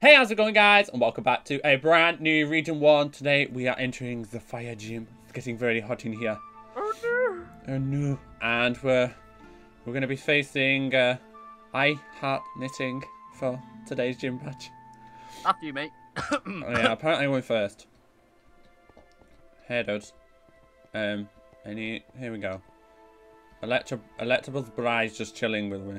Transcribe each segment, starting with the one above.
Hey, how's it going, guys? And welcome back to a brand new Region 1. Today, we are entering the Fire Gym. It's getting very hot in here. Oh, no. Oh, no. And we're going to be facing I Heart Knitting for today's gym match. After you, mate. Oh, yeah, apparently I went first. Hey, dudes. Here we go. Electabuzz bride's just chilling with me.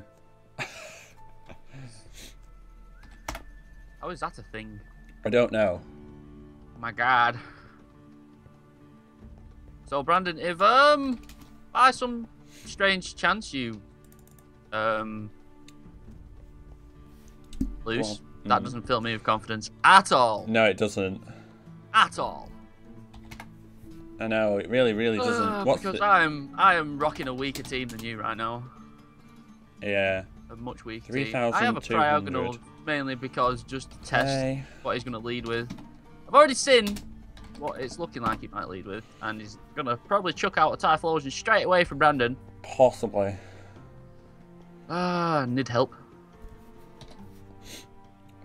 How is that a thing? I don't know. Oh my god. So Brandon, if by some strange chance you lose, well, that doesn't fill me with confidence at all. No, it doesn't. At all. I know, it really doesn't. Because I am rocking a weaker team than you right now. Yeah. A much weaker team. I have a Cryogonal mainly because just to test what he's going to lead with. I've already seen what it's looking like he might lead with, and he's going to probably chuck out a Typhlosion straight away from Brandon. Possibly. Ah, need help.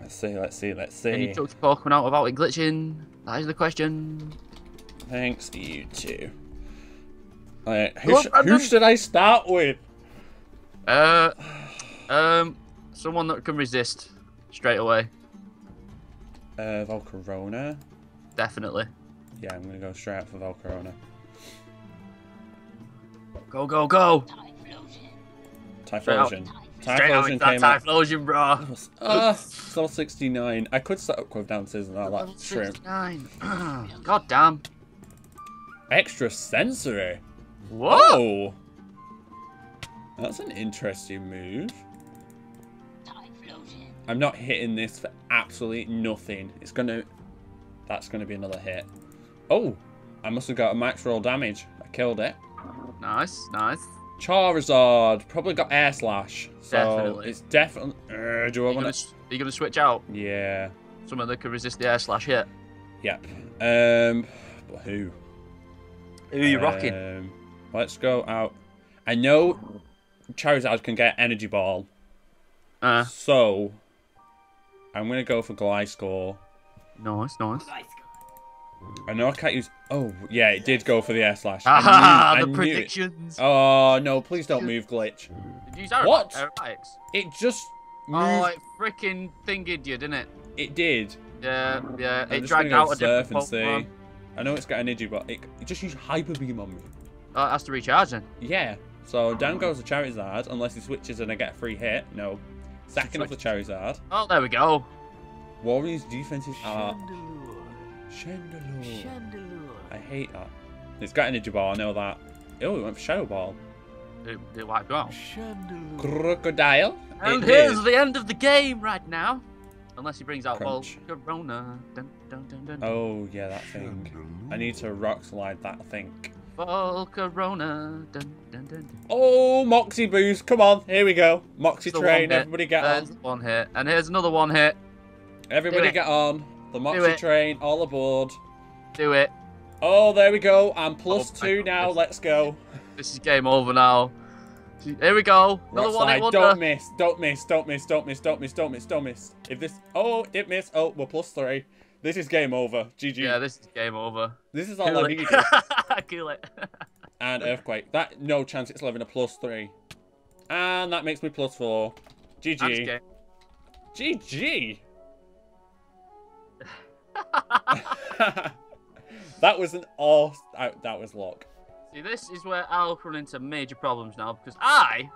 Let's see. Can you chuck your Pokemon out without it glitching? That is the question. Thanks, you two. Alright, who should I start with? Someone that can resist straight away. Volcarona? Definitely. Yeah, I'm going to go straight out for Volcarona. Go, go, go! Typhlosion. Typhlosion came out. Typhlosion, bro! Level 69. I could set up Quiv Dances and all that shrimp. God damn. Extra sensory. Whoa! That's an interesting move. I'm not hitting this for absolutely nothing. It's gonna... That's gonna be another hit. Oh! I must have got a max roll damage. I killed it. Nice, nice. Charizard. Probably got Air Slash. So definitely. It's definitely... do I want to... Are you gonna switch out? Yeah. Someone that could resist the Air Slash hit. Yep. But who? Who are you rocking? Let's go out. I know Charizard can get Energy Ball. So, I'm going to go for Gliscor. Nice, nice. I know I can't use... Oh, yeah, it did go for the Air Slash. Aha, the predictions. Oh, no, please don't move, Glitch. Did you use what? It just moved. Oh, it freaking thinged you, didn't it? It did. Yeah, yeah. It dragged out a different Pokemon. I know it's got energy, but it just used Hyper Beam on me. Oh, it has to recharge then? Yeah. So, down goes the Charizard, unless he switches and I get a free hit. No. Sacking off the Charizard. Oh, there we go. Walrein's defenses are... Chandelure. I hate that. It's got Energy Ball, I know that. Oh, it went for Shadow Ball. It wiped out. Krookodile. And here's the end of the game right now. Unless he brings out Volcarona. Dun, dun, dun, dun, dun. Oh, yeah, that thing. I need to rock slide that, I think. Volcarona. Dun, dun, dun, dun. Oh, Moxie Boost. Come on. Here we go. Moxie Train. Everybody get on. There's one hit. And here's another one hit. Everybody get on. The Moxie Train. All aboard. Do it. Oh, there we go. I'm plus two now. Let's go. This is game over now. Here we go. Another one hit wonder. Don't miss. Don't miss. Don't miss. Don't miss. Don't miss. Don't miss. Don't miss. If this... Oh, it did miss. Oh, we're plus three. This is game over. GG. Yeah, this is game over. This is all I needed. Cool it. And Earthquake. That no chance it's leveling a plus three. And that makes me plus four. GG. GG. That was an all... That was luck. See, this is where I'll run into major problems now because I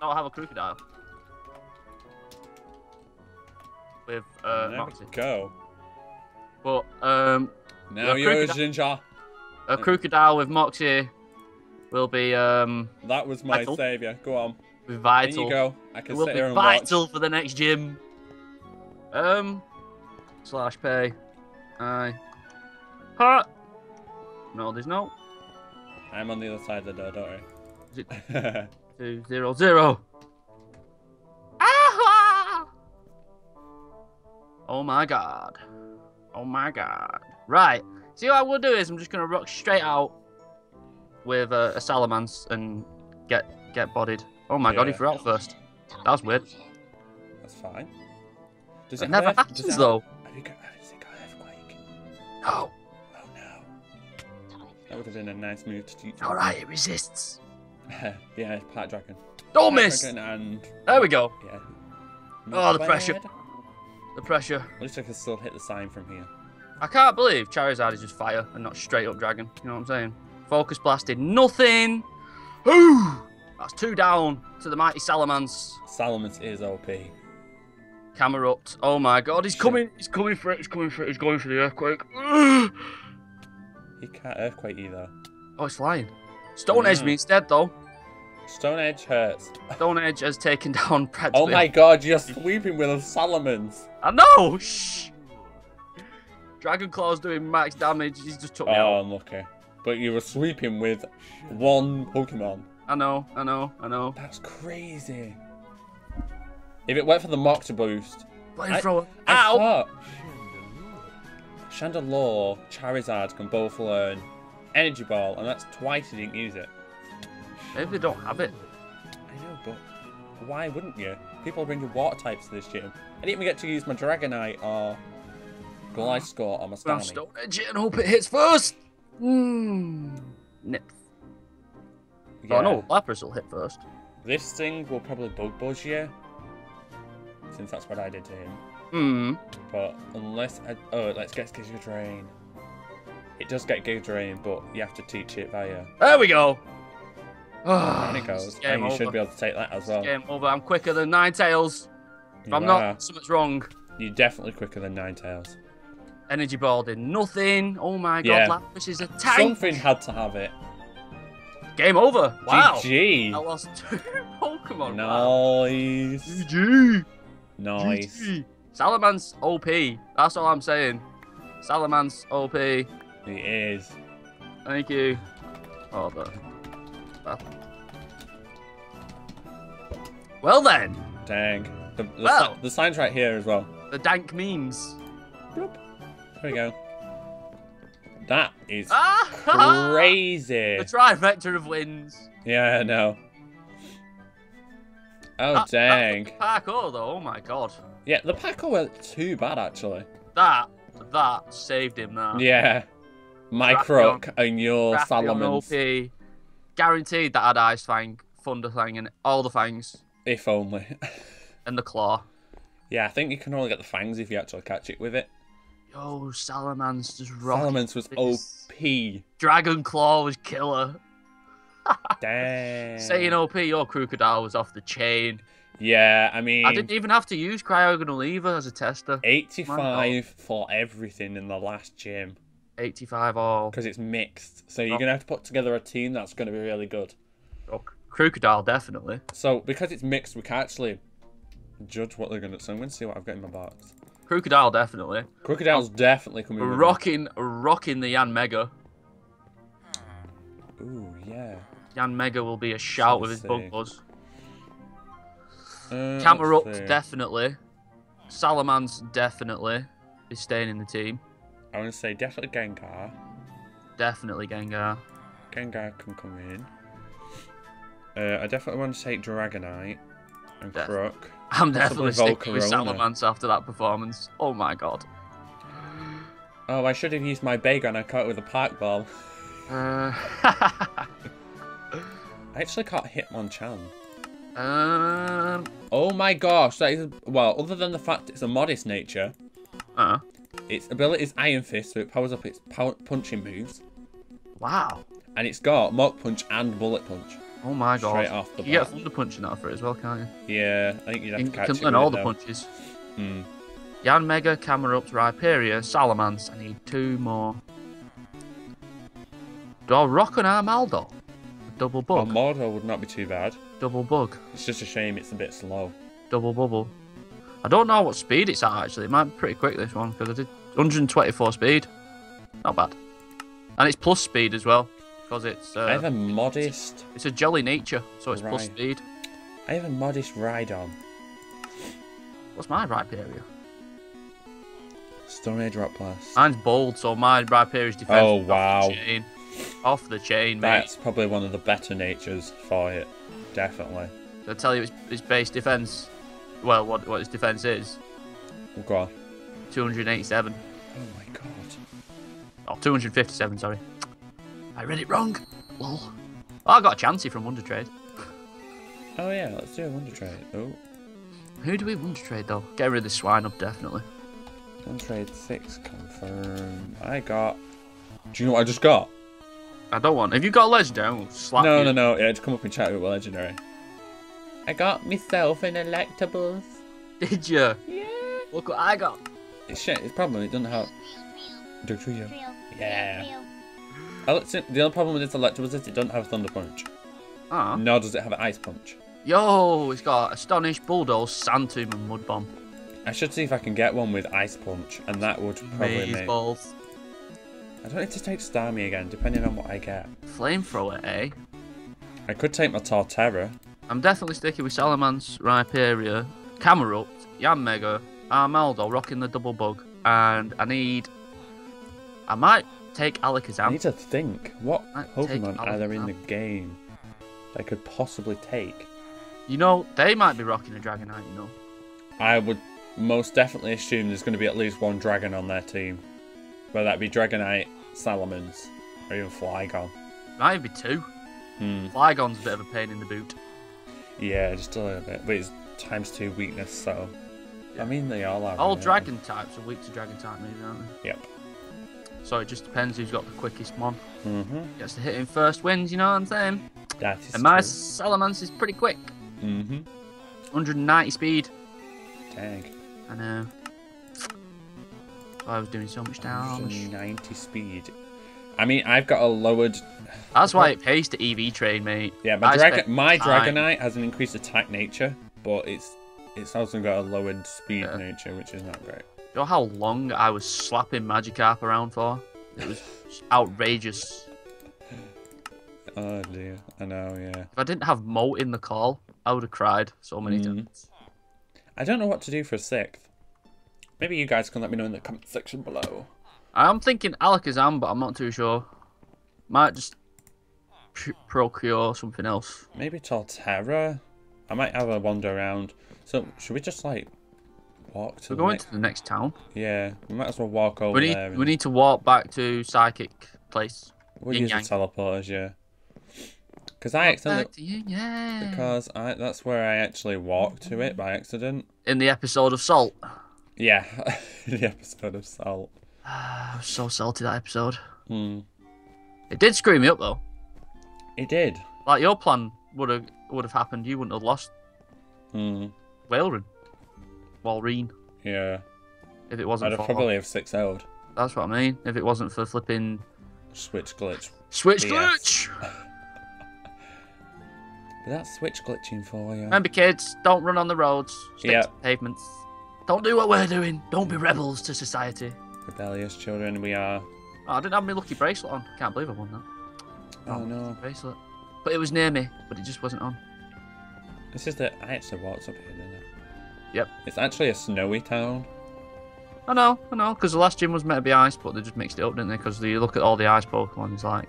don't have a Krookodile. With Moxie. Go. But now you're a Ginger. A Krookodile with Moxie will be That was my vital. Savior. Go on. Vital. There you go. I can sit here and watch. Vital for the next gym. Slash pay. Aye. Hot. No, there's no. I'm on the other side of the door. Don't worry. Is it 200? Oh my god. Oh my god. Right. See what I will do is I'm just going to rock straight out with a Salamence and get bodied. Oh my god, he threw out first. That was weird. That's fine. Does it never hurt? Happens does though. I think I have Quake. No. Oh no. That would have been a nice move to teach. Alright, it resists. Yeah, Part Dragon. Don't miss! And... There we go. Yeah. Oh, the pressure. The pressure. At least I can still hit the sign from here. I can't believe Charizard is just fire and not straight up dragon. You know what I'm saying? Focus blasted. Nothing. Ooh! That's two down to the mighty Salamence. Salamence is OP. Camerupt. Oh my god, he's coming. He's coming for it. He's coming for it. He's going for the earthquake. He can't earthquake either. Oh, it's flying. Stone Edge me instead, though. Stone Edge hurts. Stone Edge has taken down Brad. Oh my god, you're sweeping with a Salamence. I know! Shh! Dragon Claw's doing max damage. He's just took me out. Oh, unlucky. But you were sweeping with one Pokemon. I know. That's crazy. If it went for the Mach to boost. Flamethrower. Ow! Chandelure, Charizard can both learn Energy Ball, and that's twice he didn't use it. Maybe they don't have it. I know, but why wouldn't you? People are bringing water types to this gym. I didn't even get to use my Dragonite or Gliscor or my Starmie. Stone Edge it and hope it hits first. Nip. Yeah. Oh no, Lapras will hit first. This thing will probably bug buzz you, since that's what I did to him. But unless I... Oh, let's get Giga Drain. It does get Giga Drain, but you have to teach it via... There we go! And it goes. And you should be able to take that as well. Game over. I'm quicker than Ninetales. If I'm not, something's wrong. You're definitely quicker than Ninetales. Energy Ball did nothing. Oh my god, Lapras is a tank. Something had to have it. Game over. Wow. GG. I lost two Pokemon. Nice. Wow. GG. Nice. GG. Salamence OP. That's all I'm saying. Salamence OP. It is. Thank you. Oh, the... Well then. Dang. The sign's right here as well. The dank memes. Boop. There we go. That is crazy. The trifecta of wins. Yeah, I know. Oh, dang. The parkour, though. Oh, my God. Yeah, the parkour weren't too bad, actually. That saved him, that. Yeah. My Crook and your Salamence. OP. Guaranteed that I'd Ice Fang, Thunder Fang, and all the fangs. If only. And the claw. Yeah, I think you can only get the fangs if you actually catch it with it. Yo, Salamence just rocked. Salamence was OP. Dragon Claw was killer. Damn. Saying OP, your Krookodile was off the chain. Yeah, I mean... I didn't even have to use Cryogonal either as a tester. 85 for everything in the last gym. 85 all. Because it's mixed. So you're going to have to put together a team that's going to be really good. Oh, Krookodile, definitely. So, because it's mixed, we can actually judge what they're going to... So I'm going to see what I've got in my box. Krookodile, definitely. Krookodile's definitely coming in. Rocking the Yanmega. Ooh, yeah. Yanmega will be a shout with his bug buzz. Camerupt, definitely. Salamence, definitely. He's staying in the team. I want to say definitely Gengar. Definitely Gengar. Gengar can come in. I definitely want to take Dragonite and Crook. I'm definitely sticking with Salamence after that performance. Oh my god. Oh, I should have used my Bagon and I caught it with a Park Ball. I actually caught Hitmonchan. Oh my gosh, that is... Well, other than the fact it's a modest nature... Its ability is Iron Fist, so it powers up its punching moves. Wow. And it's got Mach Punch and Bullet Punch. Oh my god. Straight off the bat. You get Thunder Punch in that for it as well, can't you? Yeah, I think you'd have to catch it. You can learn all the punches. Yanmega, Camerupt, Rhyperior, Salamence. I need two more. Do I rock an Armaldo? A double bug. Armaldo would not be too bad. Double bug. It's just a shame it's a bit slow. Double bubble. I don't know what speed it's at, actually. It might be pretty quick, this one, because I did 124 speed. Not bad. And it's plus speed as well, because it's... I have a modest... It's a jolly nature, so it's plus speed. I have a modest Rhydon. What's my Rhyperior? Stone Age Rock Blast. Mine's bold, so my Rhyperior's defense is off the chain. Off the chain, mate. That's probably one of the better natures for it. Definitely. I'll tell you, it's base defense... Well, what his defense is. We'll go on. 287. Oh my god. Oh, 257, sorry. I read it wrong. Lol. Oh, I got a Chansey from Wonder Trade. Oh yeah, let's do a Wonder Trade. Oh. Who do we Wonder Trade though? Get rid of this swine up, definitely. Wonder Trade 6, confirm. I got... Do you know what I just got? I don't want... If you got a legendary, I'll slap you. No. Yeah, just come up and chat with a legendary. I got myself an Electabuzz. Did you? Yeah. Look what I got. Shit, it's problem. It doesn't help. Do it for you. Yeah. The only problem with this Electabuzz is it doesn't have Thunder Punch. Ah. Nor does it have an Ice Punch. Yo, it's got Astonish, Bulldoze, Sandtomb, and Mud Bomb. I should see if I can get one with Ice Punch, and that would probably make... balls. I don't need to take Starmie again, depending on what I get. Flamethrower, eh? I could take my Torterra. I'm definitely sticking with Salamence, Rhyperior, Camerupt, Yanmega, Armaldo, rocking the double bug, and I need... I might take Alakazam. I need to think. What Pokemon are there in the game I could possibly take? You know, they might be rocking a Dragonite, you know. I would most definitely assume there's going to be at least one Dragon on their team. Whether that be Dragonite, Salamence, or even Flygon. Might be two. Flygon's a bit of a pain in the boot. Yeah, just a little bit. But it's ×2 weakness, so... Yeah. I mean, they all are. All dragon types are weak to dragon type moves, aren't they? Yep. So it just depends who's got the quickest one. Gets to hit him first wins, you know what I'm saying? That is And my true. Salamence is pretty quick. 190 speed. Dang. I know. I was doing so much damage. 190 speed. I mean, I've got a lowered... That's why it pays to EV trade, mate. Yeah, my Dragonite has an increased attack nature, but it's also got a lowered speed nature, which is not great. You know how long I was slapping Magikarp around for? It was outrageous. Oh dear, I know, yeah. If I didn't have Moat in the call, I would have cried so many times. I don't know what to do for a 6th. Maybe you guys can let me know in the comment section below. I'm thinking Alakazam, but I'm not too sure. Might just procure something else. Maybe Torterra. I might have a wander around. So should we just like walk to? We're going to the next town. Yeah, we might as well walk over there. We need to walk back to Psychic Place. We'll use the teleporters, yeah. Because I accidentally, that's where I actually walked to it by accident. In the episode of Salt. Yeah, in the episode of Salt. I was so salty that episode. It did screw me up though. It did. Like your plan would have happened, you wouldn't have lost. Walrein. Yeah. If it wasn't I'd probably have 6-0'd. That's what I mean. If it wasn't for flipping Switch glitch. Switch glitch. But that's switch glitching for you. Remember kids, don't run on the roads. Stick to pavements. Don't do what we're doing. Don't be rebels to society. Rebellious children we are. Oh, I didn't have my lucky bracelet on. Can't believe I won that. Oh no. Bracelet. But it was near me, but it just wasn't on. This is the... I actually walked up here, didn't I? Yep. It's actually a snowy town. I know, because the last gym was meant to be ice, but they just mixed it up, didn't they? Because you look at all the ice Pokemon, it's like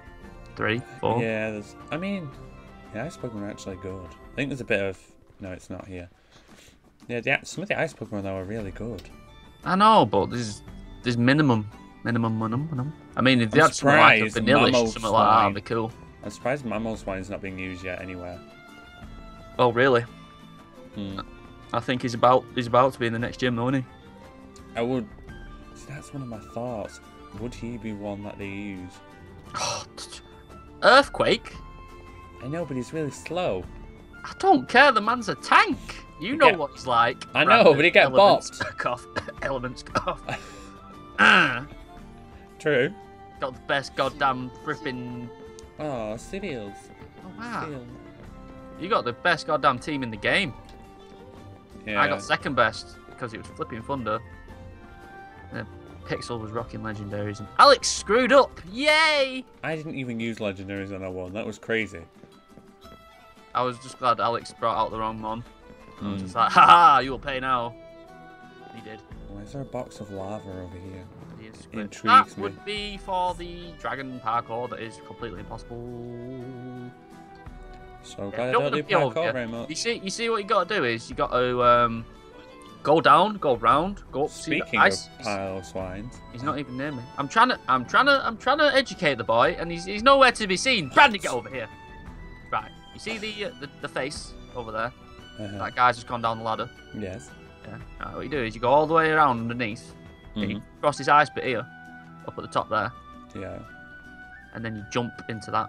3, 4. Yeah, there's... I mean, the ice Pokemon are actually good. I think there's a bit of... No, it's not here. Yeah, some of the ice Pokemon, though, are really good. I know, but there's minimum. I mean, if they had some like a vanilla or something like that, that'd be cool. I'm surprised Mamoswine's not being used yet anywhere. Oh really? I think he's about to be in the next gym, though, isn't he? I would. See, that's one of my thoughts. Would he be one that they use? God, Earthquake. I know, but he's really slow. I don't care. The man's a tank. You know what he's like. I know, but he get bopped. Cough. Elements cough. True. Got the best goddamn fripping. Oh, cereals. Oh, wow. Cereals. You got the best goddamn team in the game. Yeah. I got second best because it was flipping Thunder. And Pixel was rocking legendaries. And Alex screwed up. Yay! I didn't even use legendaries when I won. That was crazy. I was just glad Alex brought out the wrong one. I was just like, haha, you will pay now. He did. Why is there a box of lava over here? That would be for the dragon parkour that is completely impossible. So glad I don't do parkour very much. You see what you got to do is you got to Go down, go round, go up. Speaking of pile swines, he's not even near me. I'm trying to educate the boy, and he's nowhere to be seen. Brandon, get over here. Right, you see the face over there? That guy's just gone down the ladder. Yes. Yeah. Right, what you do is you go all the way around underneath. Mm-hmm. You cross this ice bit here, up at the top there. Yeah. And then you jump into that,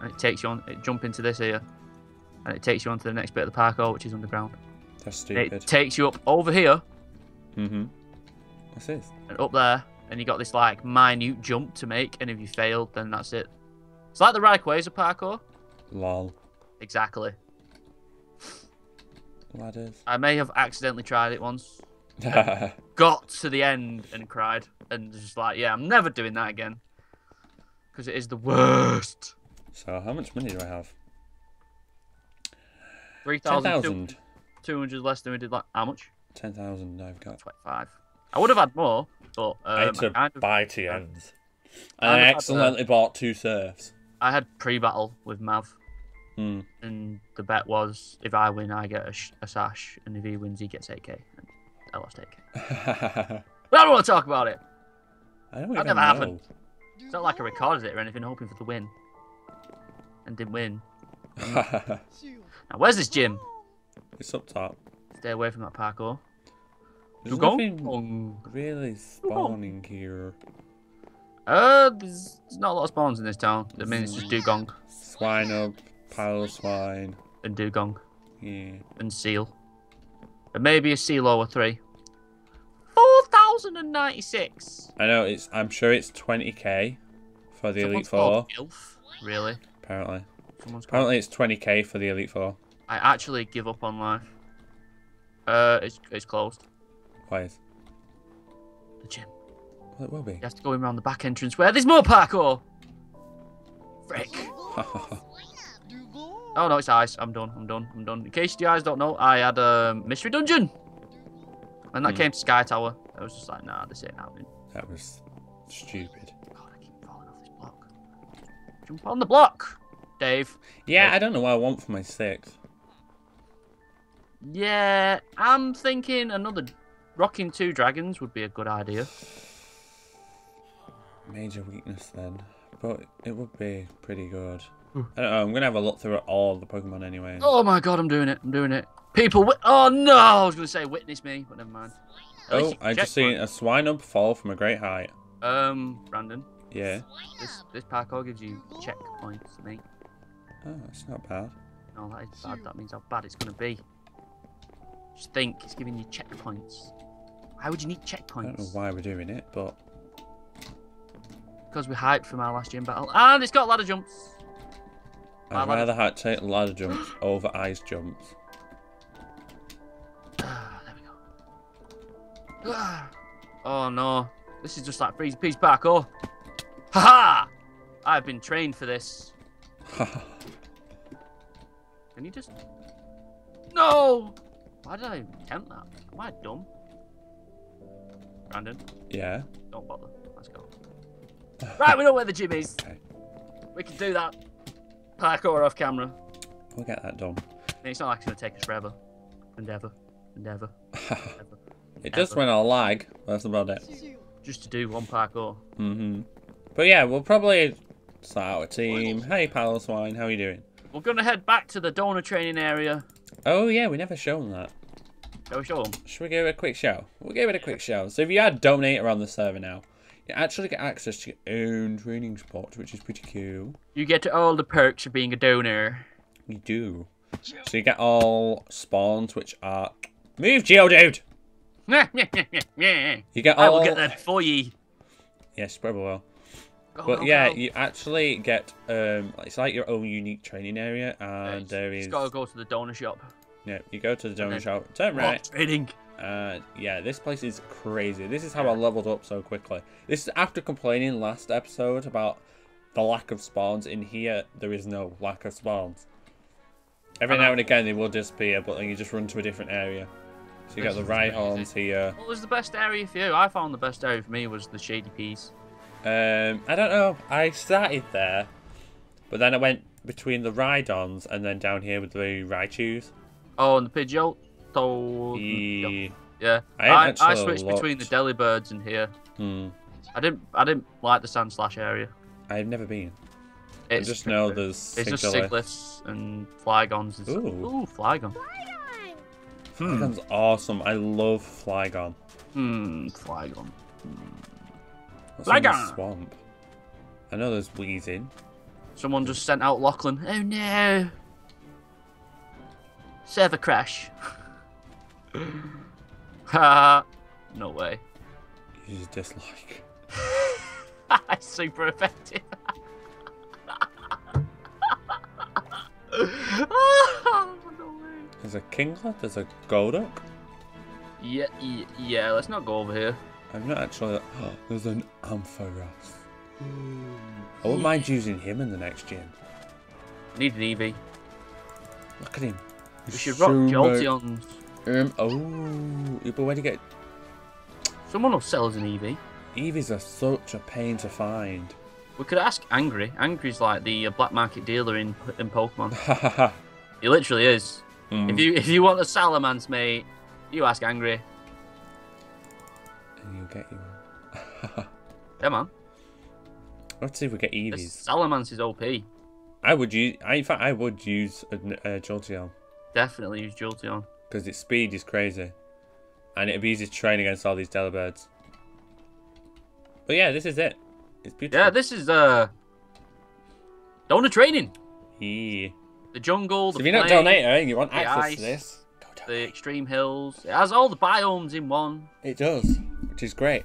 and it takes you on. It jump into this here, and it takes you on to the next bit of the parkour, which is underground. That's stupid. It takes you up over here. Mm-hmm. What's this? And up there, and you got this like minute jump to make, and if you fail, then that's it. It's like the Rayquaza parkour. Lol. Exactly. Ladders. I may have accidentally tried it once. Got to the end and cried, and just like, yeah, I'm never doing that again, because it is the worst. So how much money do I have? 3,000. 200 less than we did. Like how much? 10,000. I've got 25. I would have had more, but I had to buy TNs. I accidentally bought 2 surfs. I had pre-battle with Mav, and the bet was if I win, I get a sash, and if he wins, he gets 8k. And I lost 8k. But I don't want to talk about it. That never happened. It's not like I recorded it or anything, hoping for the win, and didn't win. Now where's this gym? It's up top. Stay away from that parkour. There's nothing really spawning here. There's not a lot of spawns in this town. I mean, it's just dugong. Swine up, pile swine. And dugong. Yeah. And seal. And maybe a seal or 3. 4,096. I know, it's. I'm sure it's 20k for the Elite Four. Ilf? Really? Apparently. Apparently it's 20k for the Elite Four. I actually give up on life. It's closed. Why is? The gym. Well, it will be. You have to go in around the back entrance where there's more parkour! Frick. Oh no, it's ice. I'm done. In case you guys don't know, I had a mystery dungeon! And that came to Sky Tower. I was just like, nah, this ain't happening. That was stupid. God, I keep falling off this block. Jump on the block! Dave. Yeah, Dave. I don't know what I want for my 6th. Yeah, I'm thinking another Rocking 2 Dragons would be a good idea. Major weakness then, but it would be pretty good. I don't know, I'm gonna have a look through all the Pokemon anyway. Oh my god, I'm doing it. People, oh no, I was gonna say witness me, but never mind. Oh, I just seen a Swinub fall from a great height. Brandon. Yeah. This parkour gives you checkpoints, mate. Oh, that's not bad. No, that is bad. That means how bad it's gonna be. Just think, it's giving you checkpoints. Why would you need checkpoints? I don't know why we're doing it, but because we're hyped from our last gym battle, and it's got ladder jumps. I'd rather take ladder jumps over ice jumps. There we go. Oh no, this is just like freeze piece parkour. Ha ha! I've been trained for this. Can you just? No! Why did I even attempt that? Am I dumb? Brandon? Yeah? Don't bother. Let's go. Right, we know where the gym is. Okay. We can do that. Parkour off camera. We'll get that done. I mean, it's not like it's going to take us forever. And ever. And ever. It does when I lag. That's about it. Just to do one parkour. Mm-hmm. But yeah, we'll probably start out a team. Hey, Paloswine, how are you doing? We're going to head back to the donor training area. Oh yeah, we never shown that. Shall we show them? Should we give it a quick show? We'll give it a quick show. So if you are a donator on the server now, you actually get access to your own training spot, which is pretty cool. You get all the perks of being a donor. You do. So you get all spawns, which are... Move, Geodude! You get all... I will get that for ye. Yes, probably will. Go, but go, yeah, go. You actually get, it's like your own unique training area, and there is... You gotta go to the donor shop. Yeah, you go to the donor shop, turn right. Training. Yeah, this place is crazy. This is how I leveled up so quickly. This is after complaining last episode about the lack of spawns. In here, there is no lack of spawns. Every now and again, they will disappear, but then you just run to a different area. So you got the Rhyhorns here. What was the best area for you? I found the best area for me was the Shady Peas. I don't know. I started there, but then I went between the Rhydons and then down here with the Raichus. Oh, and the Pidgeot? So yeah, I switched between the Delibirds and here. I didn't like the Sand Slash area. I've never been. It's I just know there's. It's just Siglifs and Flygons. And ooh, Flygon. Flygon's awesome. I love Flygon. Flygon. Flygon. Swamp. I know there's Weezing. Someone just sent out Lachlan. Oh no! Server crash. Ha! No way. You just dislike. It's super effective. Oh, no way. There's a Kinglet. There's a Golduck. Yeah, yeah. Let's not go over here. I'm not actually. Oh, there's an Ampharos. I wouldn't mind using him in the next gym. Need an Eevee. Look at him. We should rock Jolteons. But where do you get? Someone will sell us an Eevee. Eevees are such a pain to find. We could ask Angry. Angry's like the black market dealer in Pokemon. He literally is. If you want a Salamence, mate, you ask Angry. And you'll get you one. Yeah, man. Let's see if we get Eevees. This Salamence is OP. I would use. In fact, I would use a Jolteon. Definitely use Jolteon. Because its speed is crazy. And it'd be easy to train against all these Delibirds. But yeah, this is it. It's beautiful. Yeah, this is donor training. Yeah. The jungle, the so if you're not donating anything, you want access ice, to this. The extreme hills. It has all the biomes in one. It does. Which is great.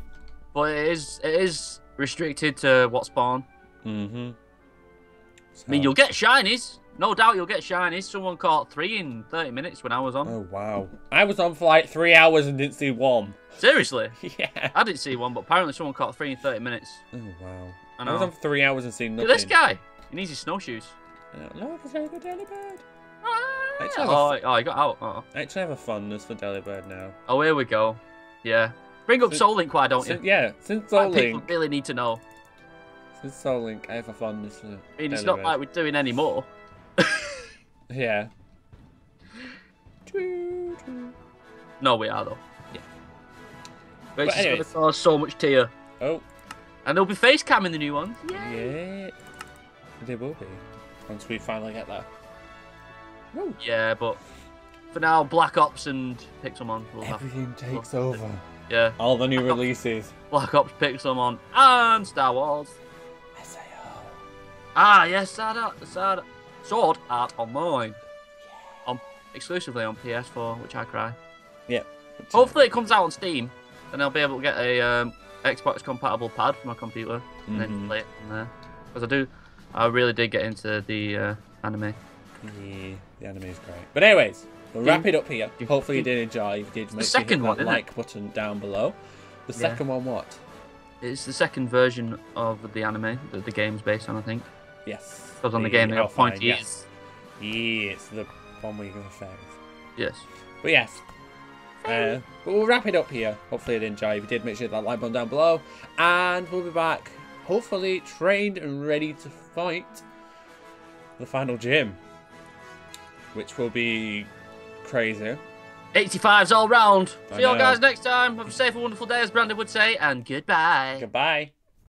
But it is restricted to what spawn. So. I mean, you'll get shinies. No doubt you'll get shinies. Someone caught 3 in 30 minutes when I was on. Oh, wow. I was on for like 3 hours and didn't see one. Seriously? Yeah. I didn't see one, but apparently someone caught 3 in 30 minutes. Oh, wow. I was on for 3 hours and seen nothing. Look at this guy. He needs his snowshoes. No, there's no Delibird. Oh, he got out. I actually have a fondness for Delibird now. Oh, here we go. Yeah. Bring up Soul Link, why don't you? Yeah, since Soul Link. People really need to know. Since Soul Link, I have a fondness for Delibird. I mean, it's not like we're doing any more. Yeah. No, we are though. Yeah. But it's going to cause so much tear. Oh. And there'll be face cam in the new ones. Yay. Yeah. They will be. Once we finally get there. Woo. Yeah, but for now, Black Ops and Pixelmon. Everything takes over. Yeah. All the new releases. Black Ops, Pixelmon, and Star Wars. SAO. Ah, yes, Sword Art Online, exclusively on PS4, which I cry. Yeah. Hopefully it comes out on Steam, and I'll be able to get a Xbox-compatible pad for my computer, and then play it from there. Because I really did get into the anime. Yeah, the anime is great. But anyways, we'll wrap it up here. Hopefully you did enjoy. If you did, make sure you hit that like button down below. The second one, what? It's the second version of the anime that the game's based on, I think. Yes. Because on the game, they have pointy ears. Yeah, it's the one where you go to fairies. Yes. But yes. But we'll wrap it up here. Hopefully you did enjoy. If you did, make sure you hit that like button down below. And we'll be back, hopefully trained and ready to fight the final gym. Which will be crazy. 85s all round. See you all guys next time. Have a safe and wonderful day, as Brandon would say. And goodbye. Goodbye.